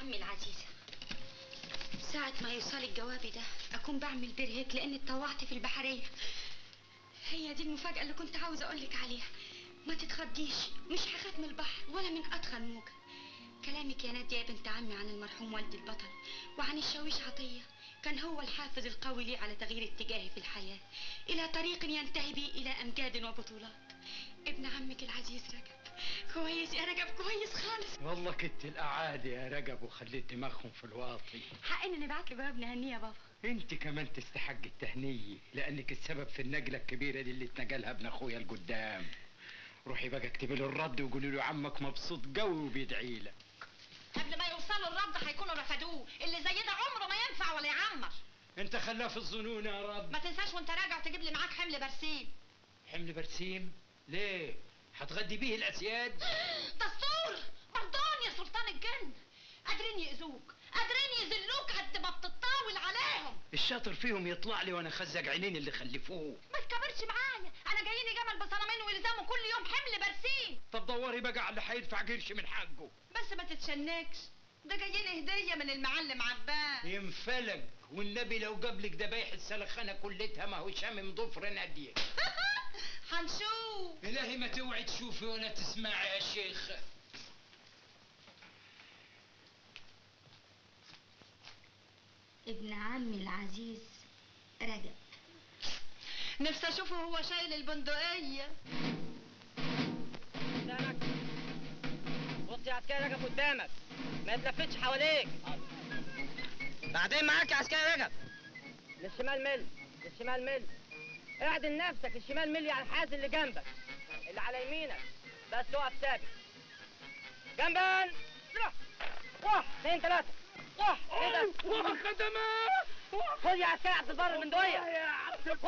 عمي العزيزة، ساعة ما يوصل الجواب ده أكون بعمل برهيك لأني اتطوعت في البحرية. هي دي المفاجأة اللي كنت عاوزة أقولك عليها. ما تتخضيش، مش هخاف من البحر ولا من أدخل موجة. كلامك يا نادية يا بنت عمي عن المرحوم والد البطل وعن الشاويش عطية كان هو الحافز القوي لي على تغيير اتجاهي في الحياة إلى طريق ينتهي بي إلى أمجاد وبطولات. ابن عمك العزيز رجب. كويس يا رجب، كويس خالص والله. كنت الأعادي يا رجب وخليت دماغهم في الواطي. حقنا نبعت له جواب نهنيه يا بابا. انت كمان تستحق التهنيه لانك السبب في النجله الكبيره دي اللي اتنجلها ابن اخويا لقدام. روحي بقى اكتبي له الرد وقولي له عمك مبسوط قوي وبيدعي لك. قبل ما يوصلوا الرد هيكونوا رفدوه. اللي زي ده عمره ما ينفع ولا يعمر. انت خلاه في الظنون يا رب. ما تنساش وانت راجع تجيب لي معاك حمل برسيم. حمل برسيم؟ ليه؟ هتغدي بيه الاسياد؟ دستور مردان يا سلطان الجن. قادرين يأذوك، قادرين يذلوك قد ما بتطاول عليهم. الشاطر فيهم يطلع لي وانا خزق عينين اللي خلفوه. ما تكبرش معايا، انا جاييني جمل بصنمين ويلزموا كل يوم حمل برسيم. طب دوري بقى على اللي هيدفع قرش من حقه. بس ما تتشنكش، ده جاييني هديه من المعلم عباس. ينفلق والنبي لو جابلك دبايح السلخانه كلتها ما هشام ضفر ناديه. هنشوف. إلهي ما توعي تشوفي ولا تسمعي يا شيخ. ابن عمي العزيز رجب. نفسي اشوفه هو شايل البندقية. بص يا رجب، بص يا عسكري رجب قدامك، ما تلفتش حواليك. بعدين معاك يا عسكري رجب. للشمال مل، للشمال مل. اعدل نفسك، الشمال ملي على الحاز اللي جنبك، اللي على يمينك بس اقف ثابت. جنبا روح. 1 2 3 واحد. خدمات. خد يا عسكري عبد البر من دويه. اقف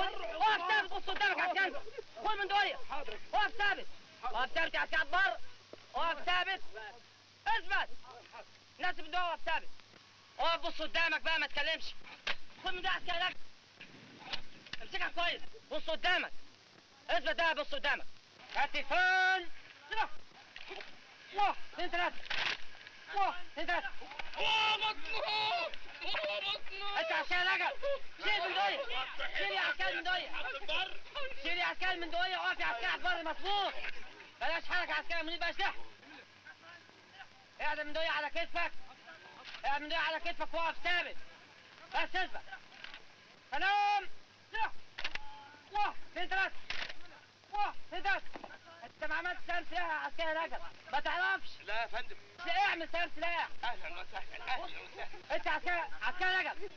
ثابت، بص قدامك على الجنب. خد من دويه. اقف ثابت، اقف ثابت يا عسكري عبد البر. اقف ثابت، اثبت. الناس اللي بتدويه اقف ثابت، اقف بص قدامك بقى ما تكلمش. خد من دويه يا عسكري رجب. امسكها كويس، بص قدامك. اثبت ده، بص قدامك. احتفال. روح. 1 2 3. 1 2 3. مطلوب. انت يا عسكري رجب، شيل من دويه. شيل يا عسكري من دويه. شيل يا عسكري من دويه. اقف يا عسكري على البر مظبوط. بلاش حركه يا عسكري منير، بلاش ضحك. اعدل من دويه على كتفك. اعدل من دويه على كتفك واقف ثابت. بس اثبت. سلام. 1 2 3. 1 2 3. انت ما عملتش سلام سلاح يا عسكري رجب، ما تعرفش. لا يا فندم. اعمل سلام سلاح. اهلا وسهلا، اهلا وسهلا. انت يا عسكري رجب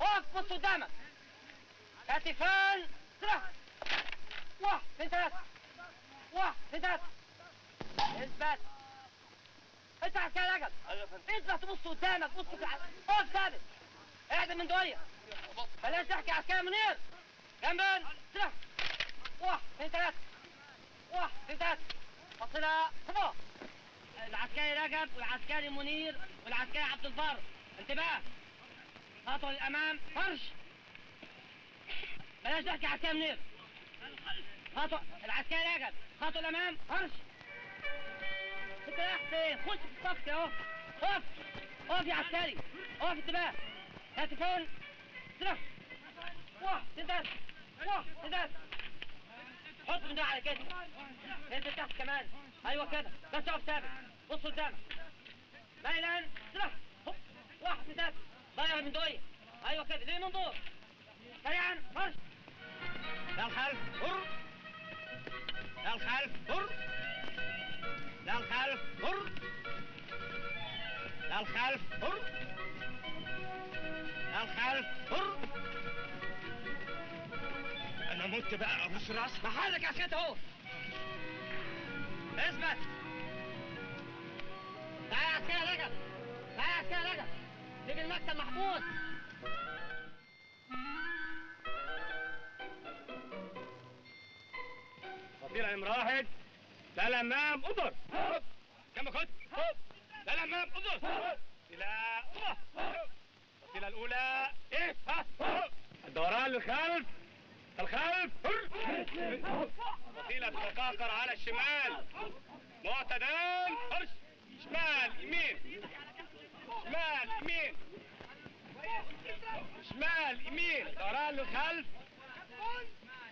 اقف، بص قدامك. احتفال. 1 2 3. 1 2 3. اثبت. انت يا عسكري رجب. ايوه يا فندم. اثبت، بص قدامك، بص اقف ثابت. اعدل من دويه. بلاش ضحك يا عسكري منير. جنبا سلاح. 1 2 3. 1 2 3. فاصلة فوق. العسكري رجب والعسكري منير والعسكري عبد البر، انتباه. خطوة للأمام، فرش. بلاش ضحك يا عسكري منير. خطوة العسكري رجب، خطوة للأمام، فرش. أنت رايح فين؟ خش في الصف أهو. أقف، أقف يا عسكري، أقف انتباه. هاتفون. سلاح. 1 2 3. 1 2 3. حط من ده على كتفك. انزل تحت كمان. ايوه كده، بس اقف ثابت. بص قدامك. ميلان. سلاح. 1 2 3. ضيع من دويه. ايوه كده، ليه من دور. سريعا فرش. للخلف. مر. للخلف. مر. للخلف. مر. للخلف. مر. للخلف. مر. انا مت بقى ابوس راسك. محلك يا سيد اهو. اثبت. تعالى يا عسكري رجب، تعالى يا عسكري رجب، تيجي المكتب محبوس. فصيلة نمرة 1 للأمام أضر. كم كنت؟ للأمام أضر. فصيلة أضر. الفصيلة الأولى إيه؟ الدوران للخلف. الخلف. فصيلة تتقاقر على الشمال. معتدل. فرش. شمال يمين. شمال يمين شمال يمين دوران للخلف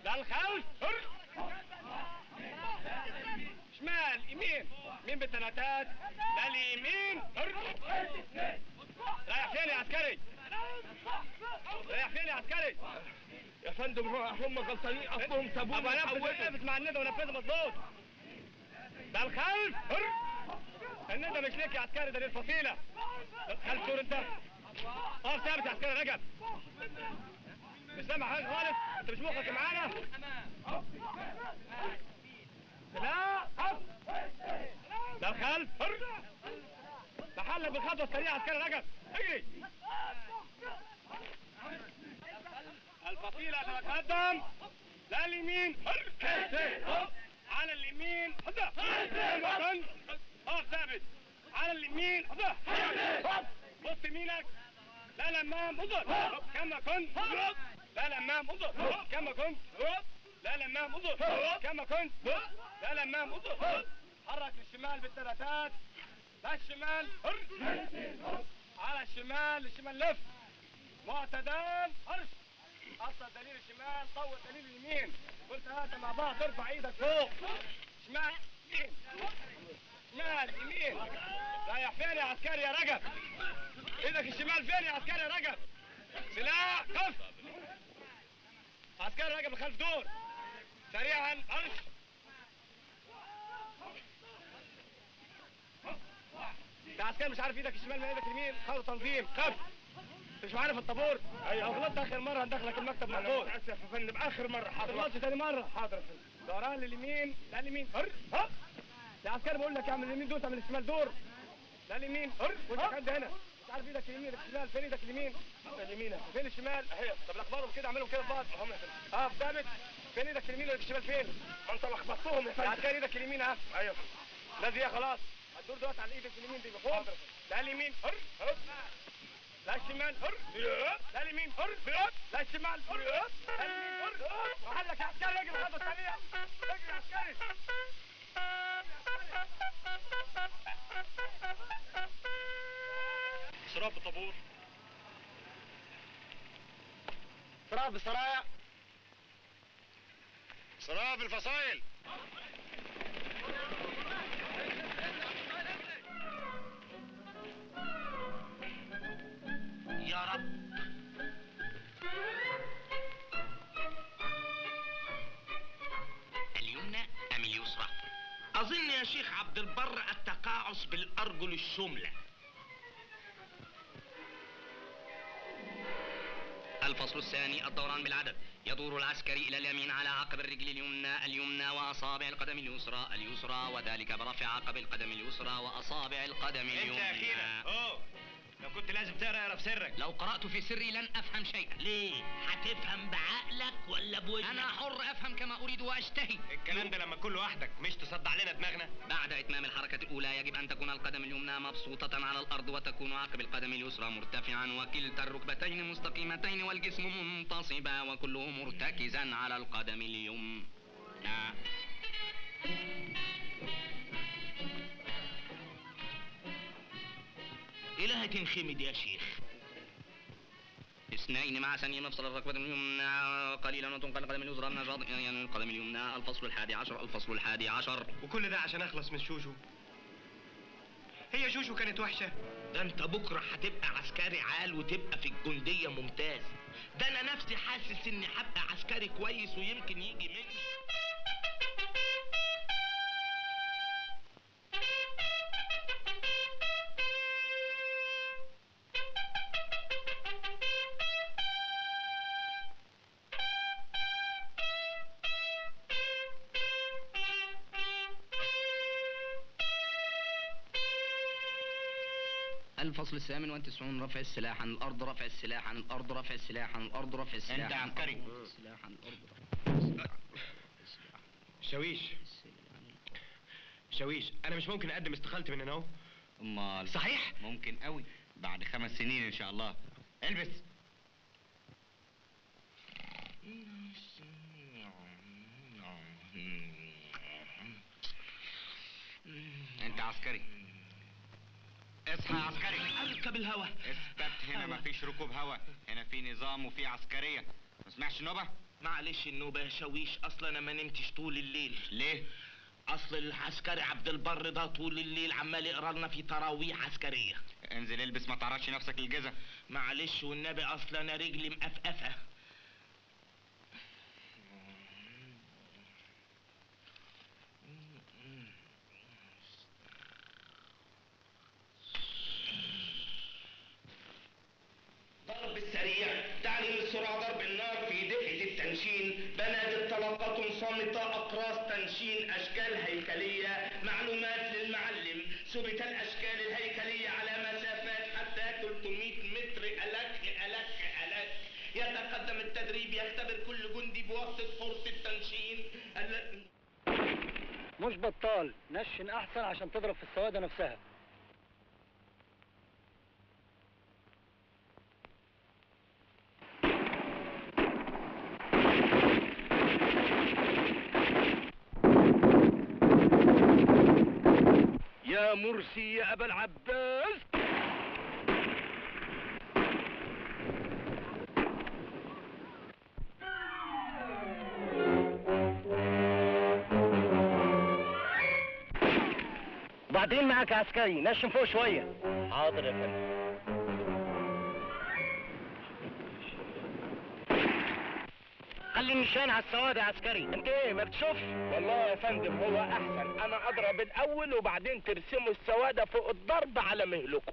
للخلف شمال يمين مين بالثلاثات لليمين رايح فين يا عسكري؟ رايح فين يا عسكري؟ يا فندم هم غلطانين اصلهم سابونا وقفت مع الندى ونفذها مظبوط للخلف الندى مش ليك يا عسكري ده للفصيلة للخلف دور انت اه ثابت يا عسكري رجب مش سامع حاجة خالص انت مش مخك معانا لا للخلف بحلك بالخطوة السريعة عسكري رجب اجري الفصيلة تتقدم لليمين على اليمين اقف ثابت على اليمين بص يمينك لا لمام اضرب كما كنت لا لمام اضرب كما كنت لا لمام اضرب كما كنت لا لمام اضرب حرك للشمال بالثلاثات للشمال على الشمال الشمال لف معتدل حرش أصل دليل الشمال طول دليل اليمين كل ثلاثة مع بعض ارفع ايدك فوق شمال يمين شمال يمين رايح فين يا عسكري يا رجب؟ ايدك الشمال فين يا عسكري يا رجب؟ سلاح قف عسكري رجب الخلف دور سريعا ارش ده عسكري مش عارف ايدك الشمال من ايدك اليمين خلوا تنظيم قف مش عارف الطابور ايوه غلطت اخر مره هندخلك المكتب مقبول انا اسف يا فندم اخر مره حاضر غلطت ثاني مره حاضر يا فندم دوران لليمين لا اليمين هب يا عسكري بقول لك اعمل اليمين دور تعمل الشمال دور لا اليمين وانت قد هنا مش عارف ايدك اليمين ايدك الشمال فين ايدك اليمين اليمين فين الشمال اهي طب لخبطهم كده اعملهم كده في بعض اهم يا فندم اه ثابت فين ايدك اليمين وايدك الشمال فين ما انت لخبطتهم يا فندم عسكري ايدك اليمين اهي ايوه لا خلاص الدور دلوقتي على ايدك اليمين دي فوق لا اليمين لا الشمال لا اليمين لا الشمال لا اليمين وحلك يا عسكري اجري الخطوه السريعه اجري يا عسكري سراع بالطابور سراع بالسرايا سراع بالفصائل يا رب اليمنى أم اليسرى؟ أظن يا شيخ عبد البر التقاعس بالأرجل الشملى. الفصل الثاني الدوران بالعدد يدور العسكري إلى اليمين على عقب الرجل اليمنى اليمنى وأصابع القدم اليسرى اليسرى وذلك برفع عقب القدم اليسرى وأصابع القدم اليمنى. أنت أخيرا لو كنت لازم تقرا في سرك لو قرأت في سري لن أفهم شيئا ليه؟ هتفهم بعقلك ولا بوجهك؟ أنا حر أفهم كما أريد وأشتهي الكلام ده لما تكون لوحدك مش تصدع علينا دماغنا؟ بعد إتمام الحركة الأولى يجب أن تكون القدم اليمنى مبسوطة على الأرض وتكون عقب القدم اليسرى مرتفعا وكلتا الركبتين مستقيمتين والجسم منتصبا وكله مرتكزا على القدم اليمنى إلها تنخمد يا شيخ اثنين مع ثانية مفصل الركبة اليمنى قليلا وتنقل القدم اليسرى من القدم اليمنى الفصل الحادي عشر الفصل الحادي عشر وكل ده عشان اخلص من شوشو هي شوشو كانت وحشة ده انت بكرة هتبقى عسكري عال وتبقى في الجندية ممتاز ده انا نفسي حاسس اني هبقى عسكري كويس ويمكن يجي مني الفصل الثامن والتسعون رفع السلاح عن الارض رفع السلاح عن الارض رفع السلاح عن الارض رفع السلاح انت عسكري السلاح عن الارض شاويش انا مش ممكن اقدم استقالتي من هنا اهو امال صحيح ممكن قوي بعد 5 سنين ان شاء الله البس انت عسكري اصحى يا عسكري اركب الهوا. اثبت، هنا مفيش ركوب هوا، هنا في نظام وفي عسكريه. ما اسمعش نوبه؟ معلش النوبه يا شاويش، اصلا انا ما نمتش طول الليل. ليه؟ اصل العسكري عبد البر ده طول الليل عمال يقرا لنا في تراويح عسكريه. انزل البس، ما تعرضش نفسك للجزا. معلش والنبي، اصلا انا رجلي مقفقفه. ضرب السريع تعني للسرعه، ضرب النار في دقه التنشين، بنادق طلقات صامته، اقراص تنشين، اشكال هيكليه. معلومات للمعلم، ثبت الاشكال الهيكليه على مسافات حتى 300 متر. الك يتقدم التدريب، يختبر كل جندي بواسطه فرصه تنشين. مش بطال، نشن احسن عشان تضرب في السواده نفسها. يا مرسي يا أبا العباس، بعدين معاك عسكري، نشن فوق شوية. حاضر يا فندم. خلي النشان على السواد يا عسكري. انت ايه ما بتشوفش؟ والله يا فندم هو احسن انا اضرب الاول وبعدين ترسموا السوادة فوق الضرب على مهلكم.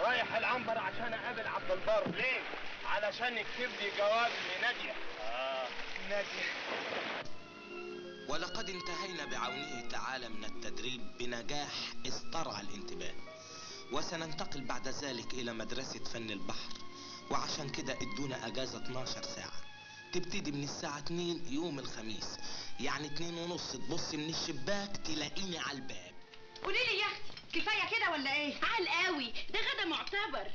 رايح العنبر عشان اقابل عبد البر. ليه؟ علشان يكتب لي جواب لناديه. ناديه. ولقد انتهينا بعونه تعالى من التدريب بنجاح استرعى الانتباه، وسننتقل بعد ذلك الى مدرسه فن البحر، وعشان كده ادونا اجازه 12 ساعه تبتدي من الساعه 2 يوم الخميس، يعني 2:30 تبص من الشباك تلاقيني على الباب. قولي لي يا اختي، كفايه كده ولا ايه؟ عال قوي، ده غدا معتبر.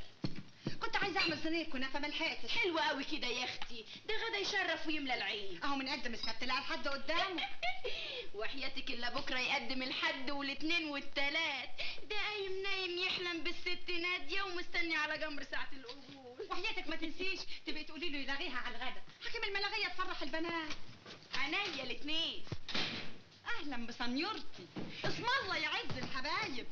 كنت عايزه اعمل صينيه كنافه ما لحقتش. حلوه قوي كده يا اختي، ده غدا يشرف ويملى العين. اهو بنقدم السبت لها لحد قدامه. وحياتك الا بكره يقدم الحد والاثنين والثلاث. ده قايم نايم يحلم بالست ناديه ومستني على جمر ساعه القبول. وحياتك ما تنسيش تبقي تقولي له يلغيها على الغدا، حكم الملاغيه تفرح البنات. عينيا الاثنين. اهلا بسنيورتي. اسم الله يعز الحبايب.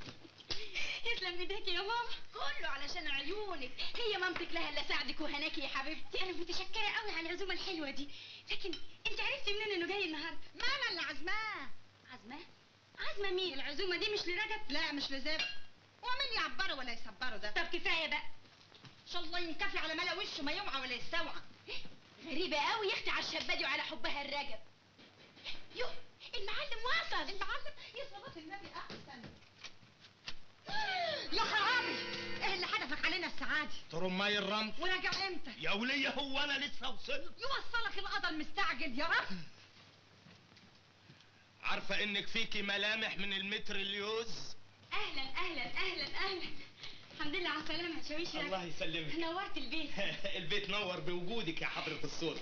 يسلم ايديك يا ماما. كله علشان عيونك. هي مامتك لها الا ساعدك وهناكي يا حبيبتي. انا متشكره قوي على العزومه الحلوه دي، لكن انت عرفتي منين انه جاي النهارده؟ ما انا اللي عازماه. عازماه؟ عازمه مين؟ العزومه دي مش لرجب؟ لا مش لزاف. ومين يعبره ولا يصبره ده؟ طب كفايه بقى، ان شاء الله ينكفي على ملا وشه، ما يوعى ولا يستوعى. غريبه قوي يا اختي على الشبادي وعلى حبها الرجب. يو المعلم وصل. المعلم يا صلاه النبي احسن. يا خرابي، ايه اللي حدفك علينا الساعه دي؟ ترماي الرمل. وراجع امتى؟ يا وليه هو انا لسه وصلت؟ يوصلك القدر مستعجل يا رب. عارفه انك فيكي ملامح من المتر اليوز. اهلا اهلا اهلا اهلا. الحمد لله على السلامه يا شاويش. الله يسلمك، نورت البيت. البيت نور بوجودك يا حضره الصوت.